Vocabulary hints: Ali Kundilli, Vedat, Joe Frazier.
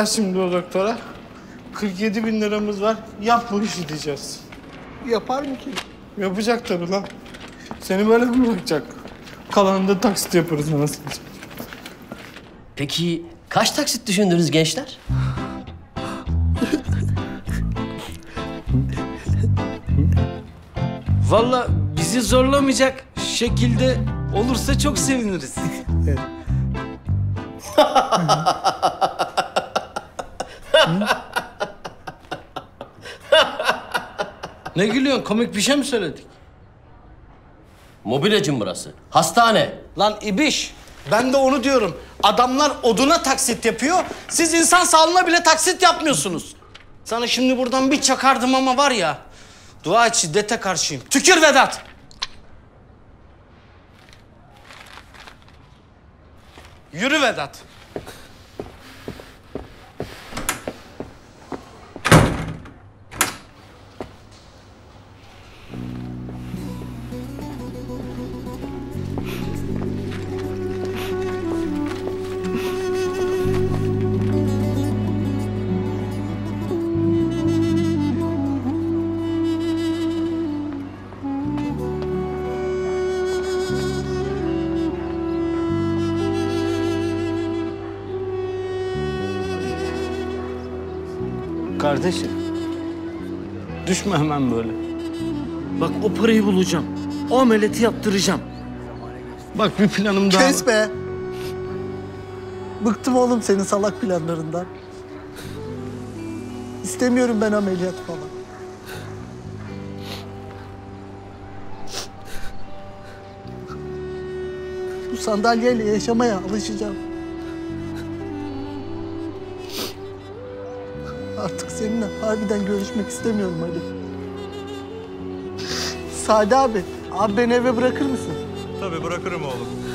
Ver şimdi o doktora. 47.000 liramız var. Yap bu işi diyeceğiz. Yapar mı ki? Yapacak tabii lan. Seni böyle mi bırakacak? Kalanında taksit yaparız nasıl? Peki kaç taksit düşündünüz gençler? Vallahi bizi zorlamayacak şekilde olursa çok seviniriz. Ne gülüyorsun? Komik bir şey mi söyledik? Mobilyacım burası. Hastane. Lan ibiş. Ben de onu diyorum. Adamlar oduna taksit yapıyor. Siz insan sağlığına bile taksit yapmıyorsunuz. Sana şimdi buradan bir çakardım ama var ya. Dua et, şiddete karşıyım. Tükür Vedat. Yürü Vedat. Kardeşim, düşme hemen böyle. Bak o parayı bulacağım. O ameliyatı yaptıracağım. Bak bir planım daha var. Kes be! Bıktım oğlum senin salak planlarından. İstemiyorum ben ameliyat falan. Bu sandalyeyle yaşamaya alışacağım. Artık seninle harbiden görüşmek istemiyorum Ali. Sade abi, beni eve bırakır mısın? Tabii bırakırım oğlum.